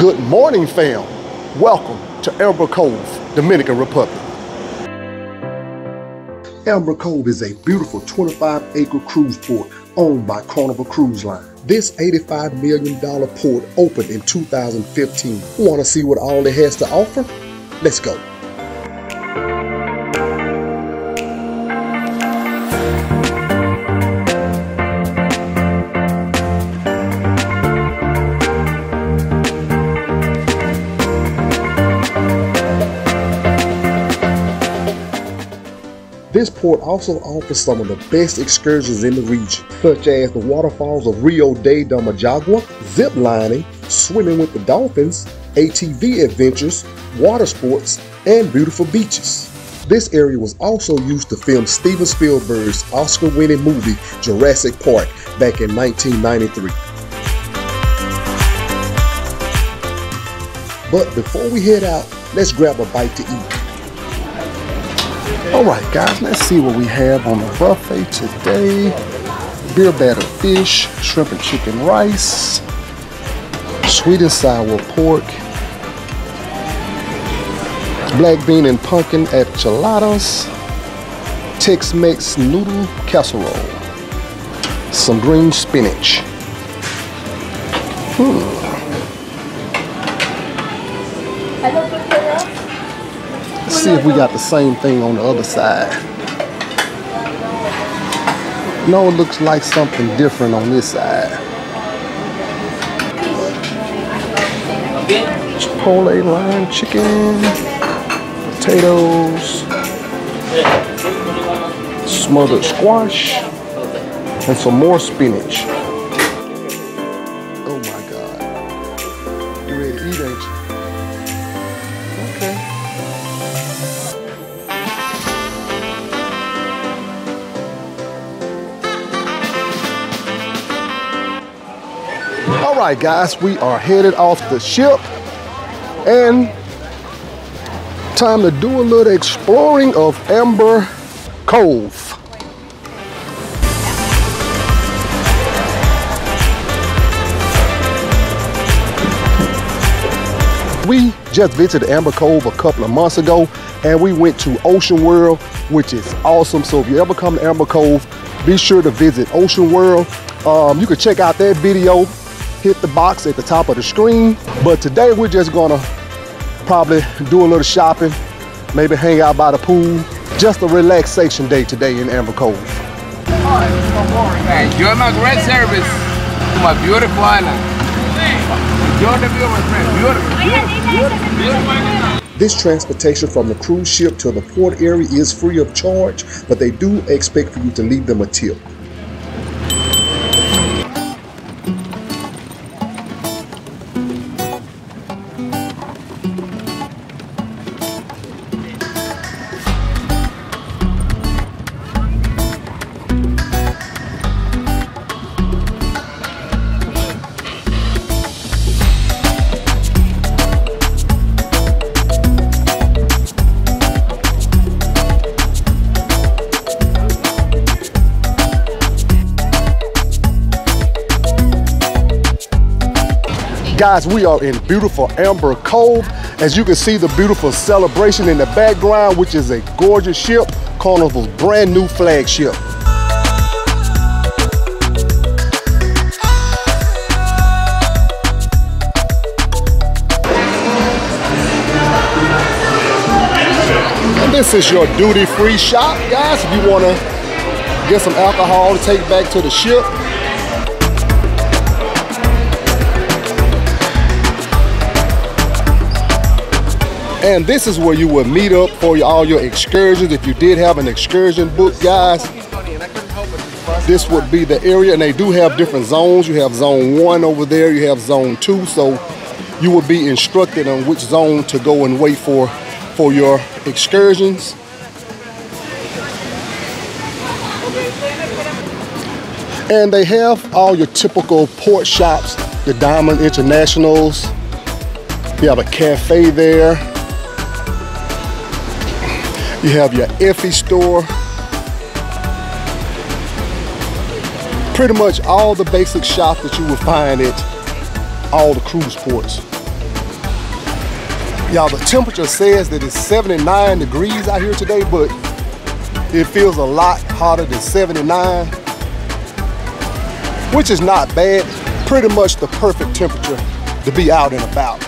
Good morning, fam. Welcome to Amber Cove, Dominican Republic. Amber Cove is a beautiful 25-acre cruise port owned by Carnival Cruise Line. This $85 million port opened in 2015. Want to see what all it has to offer? Let's go. This port also offers some of the best excursions in the region, such as the waterfalls of Rio de Damajagua, zip lining, swimming with the dolphins, ATV adventures, water sports, and beautiful beaches. This area was also used to film Steven Spielberg's Oscar-winning movie Jurassic Park back in 1993. But before we head out, let's grab a bite to eat. Alright guys, let's see what we have on the buffet today. Beer batter fish, shrimp and chicken rice, sweet and sour pork, black bean and pumpkin enchiladas, Tex-Mex noodle casserole, some green spinach. Let's see if we got the same thing on the other side. No, it looks like something different on this side. Chipotle lime chicken, potatoes, smothered squash, and some more spinach. Oh my God. You ready to eat, ain't you? Alright guys, we are headed off the ship and time to do a little exploring of Amber Cove. We just visited Amber Cove a couple of months ago and we went to Ocean World, which is awesome. So if you ever come to Amber Cove, be sure to visit Ocean World. You can check out that video. Hit the box at the top of the screen. But today we're just gonna probably do a little shopping, maybe hang out by the pool. Just a relaxation day today in Amber Cove. Enjoy my great service to my beautiful island. Enjoy the view, my friend. Beautiful. This transportation from the cruise ship to the port area is free of charge, but they do expect for you to leave them a tip. Guys, we are in beautiful Amber Cove. As you can see, the beautiful celebration in the background, which is a gorgeous ship, Carnival's brand new flagship. And this is your duty-free shop, guys. If you wanna get some alcohol to take back to the ship, and this is where you would meet up for all your excursions. If you did have an excursion booked, guys, this would be the area. And they do have different zones. You have zone 1 over there, you have zone 2. So you will be instructed on which zone to go and wait for your excursions. And they have all your typical port shops, the Diamond Internationals. You have a cafe there. You have your Effie store. Pretty much all the basic shops that you will find at all the cruise ports. Y'all, the temperature says that it's 79 degrees out here today, but it feels a lot hotter than 79, which is not bad. Pretty much the perfect temperature to be out and about.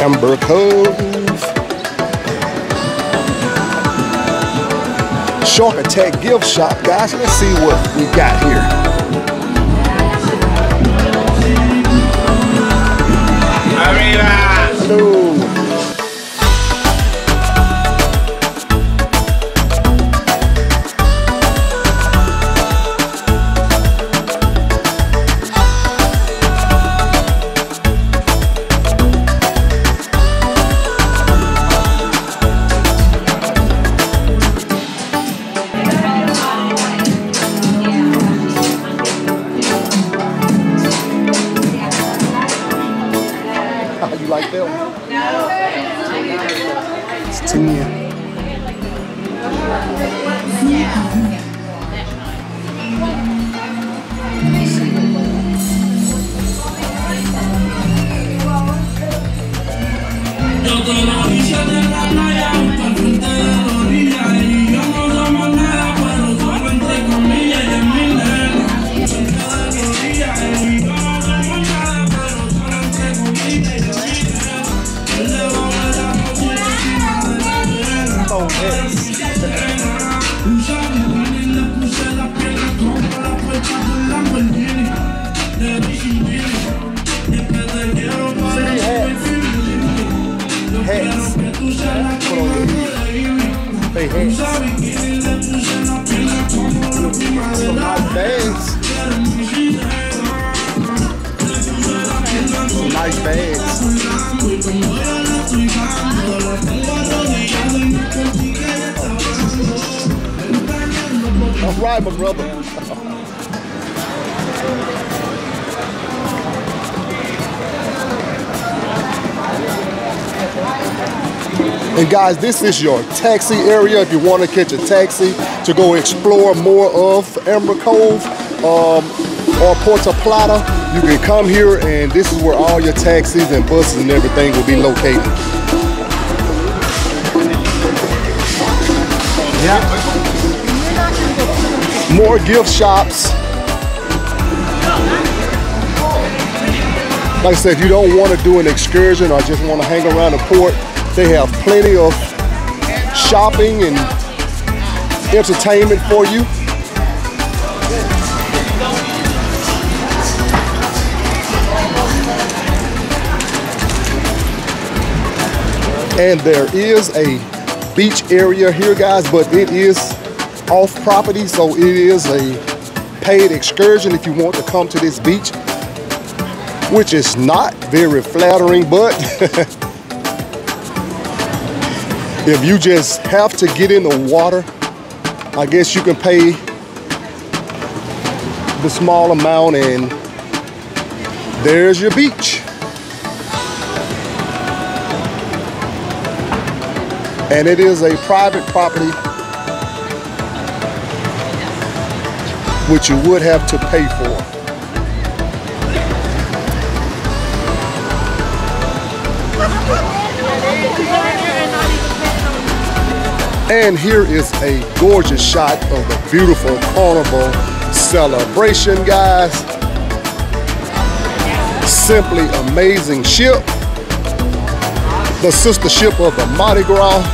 Amber Cove. Shark Attack gift shop, guys. Let's see what we got here. Arriba! Hello. That's right, my brother. And guys, this is your taxi area if you want to catch a taxi to go explore more of Amber Cove or Puerto Plata. You can come here, and this is where all your taxis and buses and everything will be located. Yeah. More gift shops. Like I said, if you don't want to do an excursion or just want to hang around the port, they have plenty of shopping and entertainment for you. And there is a beach area here, guys, but it is off property, so it is a paid excursion if you want to come to this beach, which is not very flattering, but if you just have to get in the water, I guess you can pay the small amount and there's your beach. And it is a private property, which you would have to pay for. And here is a gorgeous shot of the beautiful Carnival Celebration, guys. Simply amazing ship. The sister ship of the Mardi Gras.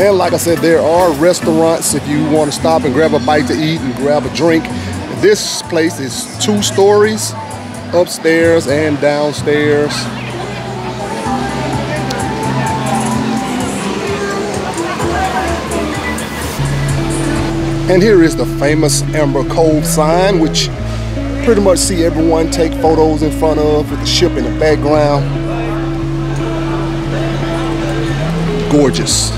And like I said, there are restaurants if you want to stop and grab a bite to eat and grab a drink. This place is 2 stories, upstairs and downstairs. And here is the famous Amber Cove sign, which pretty much see everyone take photos in front of, with the ship in the background. Gorgeous.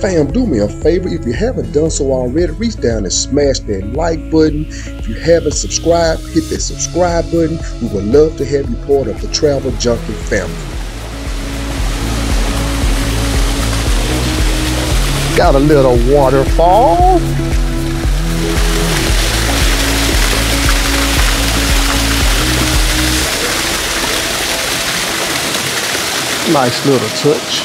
Fam, do me a favor, if you haven't done so already, reach down and smash that like button. If you haven't subscribed, hit that subscribe button. We would love to have you part of the Travel Junkie family. Got a little waterfall. Nice little touch.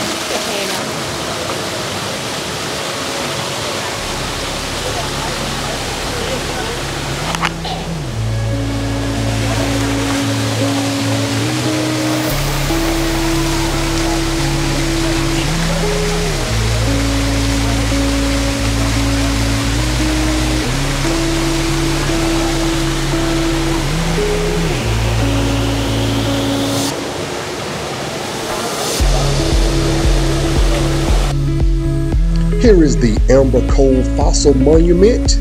Here is the Amber Cove Fossil Monument.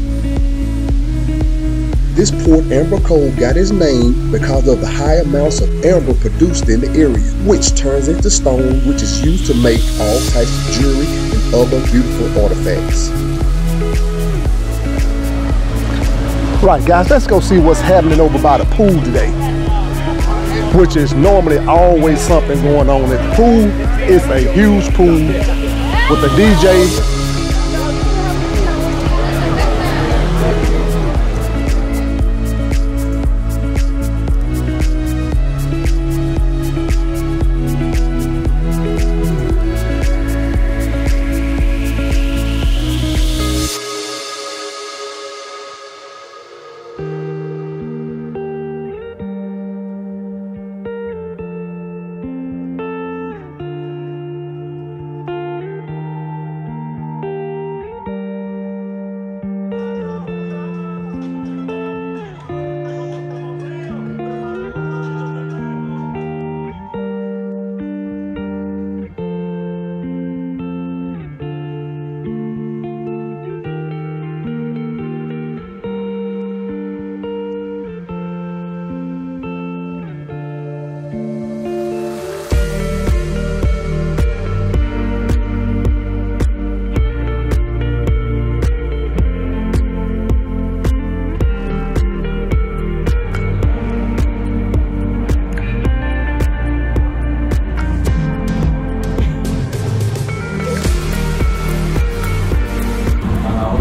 This Port Amber Cove got its name because of the high amounts of amber produced in the area, which turns into stone, which is used to make all types of jewelry and other beautiful artifacts. Right guys, let's go see what's happening over by the pool today, which is normally always something going on at the pool. It's a huge pool with the DJ.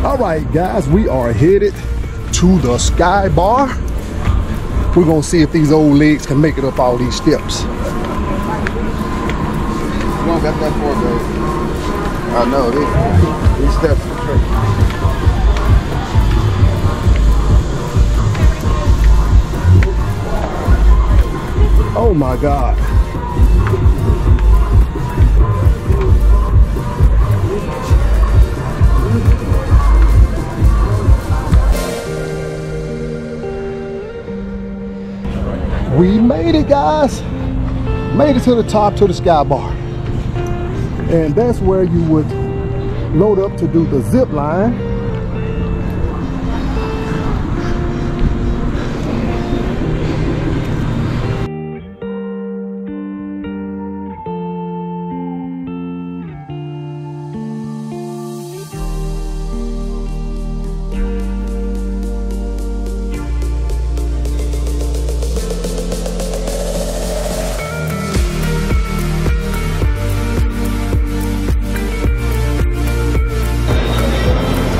Alright guys, we are headed to the Sky Bar. We're gonna see if these old legs can make it up all these steps. You don't got that far, babe. I know, these steps are tricky. Oh my God. We made it guys, made it to the top, to the Sky Bar. And that's where you would load up to do the zip line.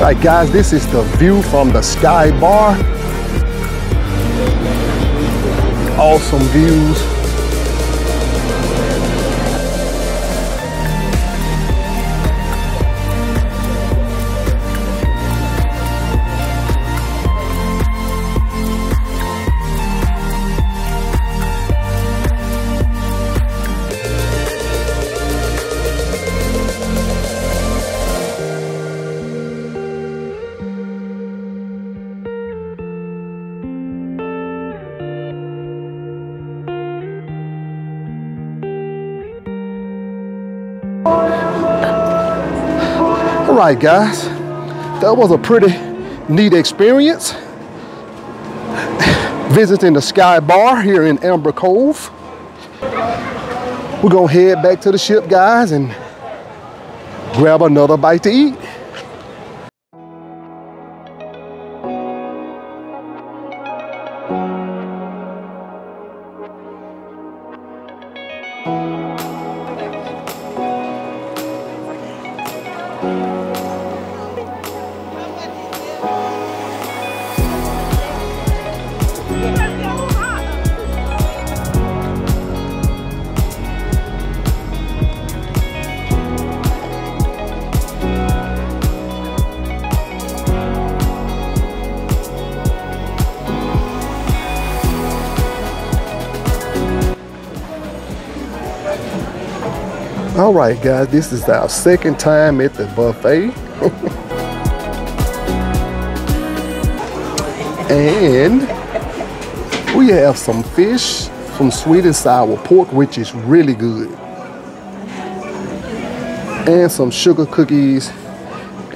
Alright guys, this is the view from the Sky Bar. Awesome views. right, guys, that was a pretty neat experience visiting the Sky Bar here in Amber Cove. We're gonna head back to the ship, guys, and grab another bite to eat. All right, guys, this is our second time at the buffet. And we have some fish, some sweet and sour pork, which is really good. And some sugar cookies.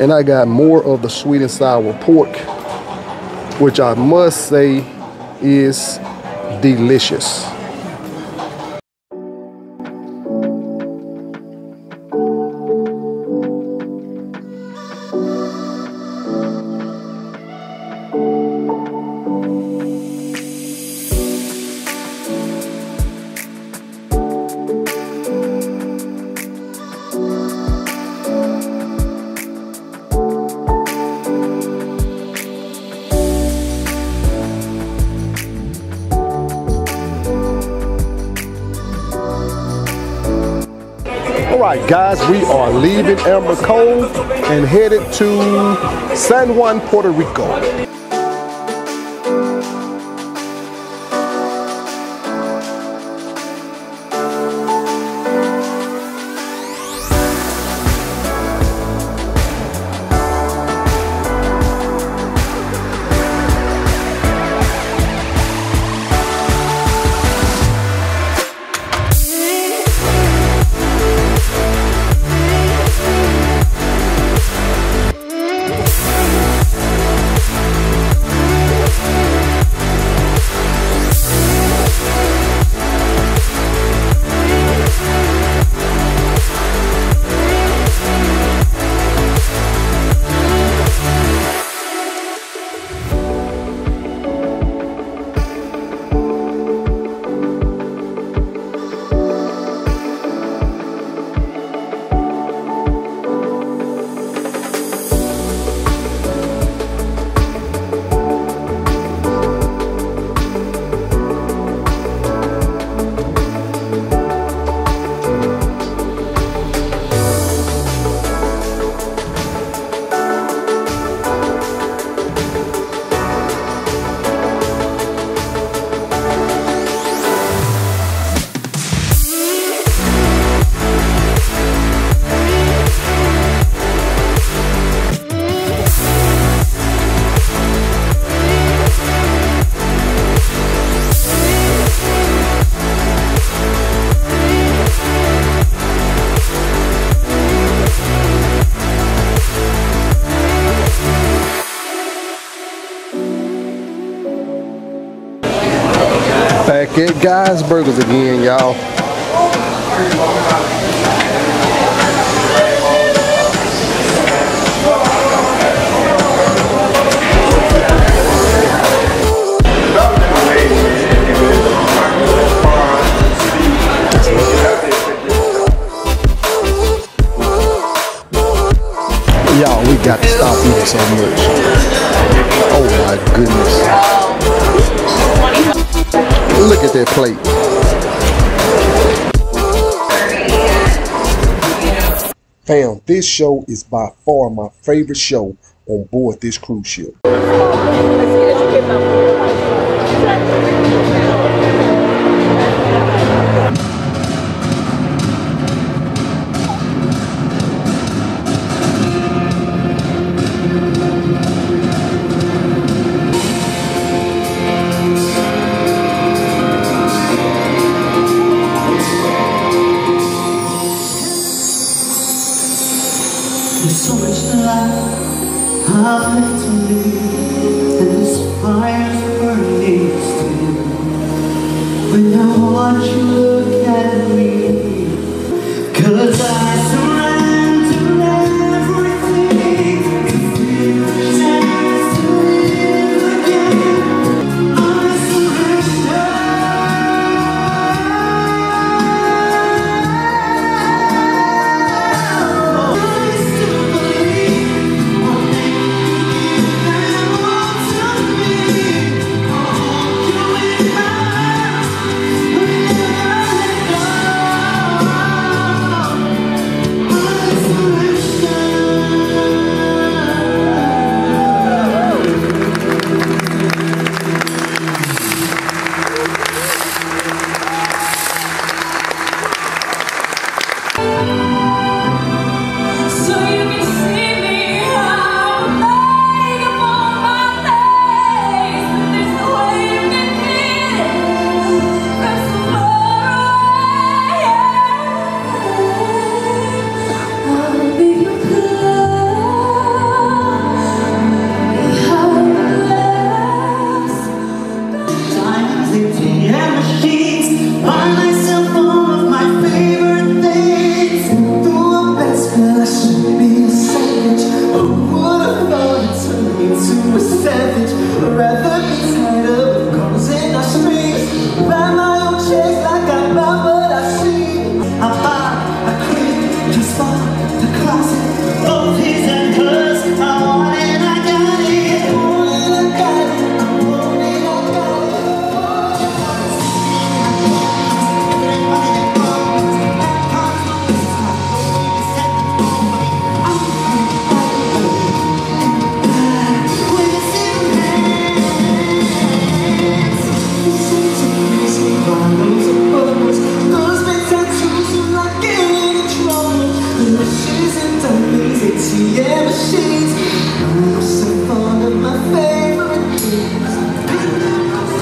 And I got more of the sweet and sour pork, which I must say is delicious. Alright, guys, we are leaving Amber Cove and headed to San Juan, Puerto Rico. Get Guys Burgers again, y'all. Y'all, we got to stop eating so much. Oh my goodness. Look at that plate. Fam, this show is by far my favorite show on board this cruise ship. so much love I've left to live, and this fire's burning still. When I watch you look at me, 'cause I surrender everything to feel a chance to live again. I surrender. I still believe one day you can want to be. I'll hold you in my arms wherever I go. So you can see me how I'm lying upon my face, but there's no way you can feel it from so far away. I'll be your clothes, I'll be your glass. Sometimes it's in your sheets. Buy myself all of my favorite things. Though I'm best girl, I should be a savage. Oh, what a thought, it turned me into a savage. I'd rather be tied up, cause in our strings buy my own checks like I buy what I see. I buy, I quit, just buy the closet of his and hers. I want it, I got it. I want it, I got it. I want it, I got it. Yeah, machines. I'm so fond of my favorite things. Summer's Effie, put your hands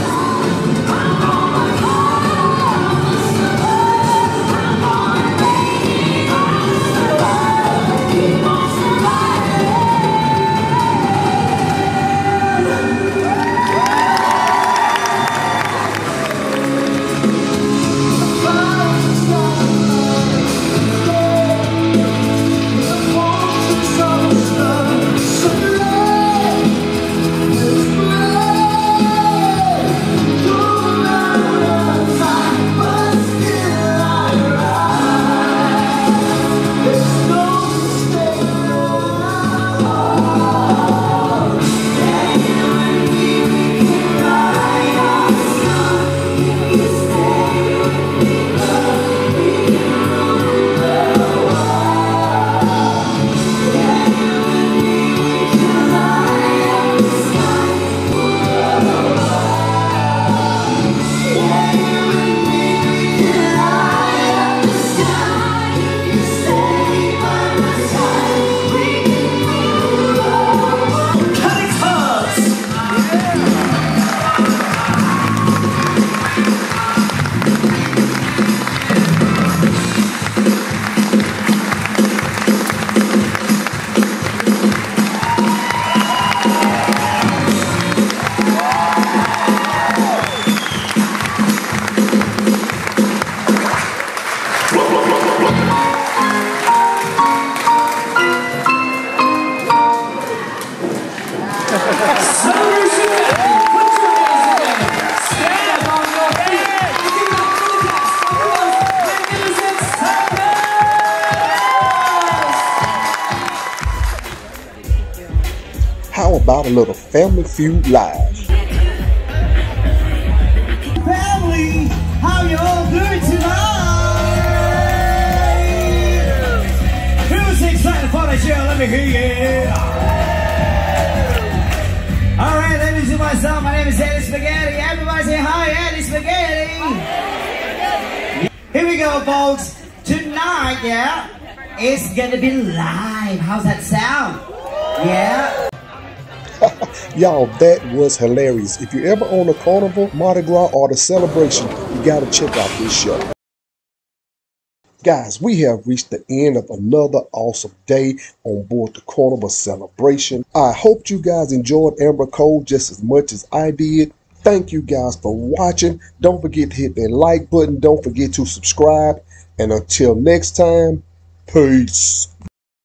together. Stand up on your feet. You give it up for the cast. Applause. Magnificent Summers. How about a little Family Feud live? Family, how you all doing tonight? Who's excited for the show? Let me hear you. All right, ladies and myself, my name is Eddie Spaghetti. Everybody say hi, Eddie Spaghetti. Here we go, folks. Tonight, yeah, it's gonna be live. How's that sound? Yeah. Y'all, that was hilarious. If you're ever on a Carnival, Mardi Gras, or the Celebration, you gotta check out this show. Guys, we have reached the end of another awesome day on board the Carnival Celebration. I hope you guys enjoyed Amber Cove just as much as I did. Thank you guys for watching. Don't forget to hit that like button. Don't forget to subscribe. And until next time, peace.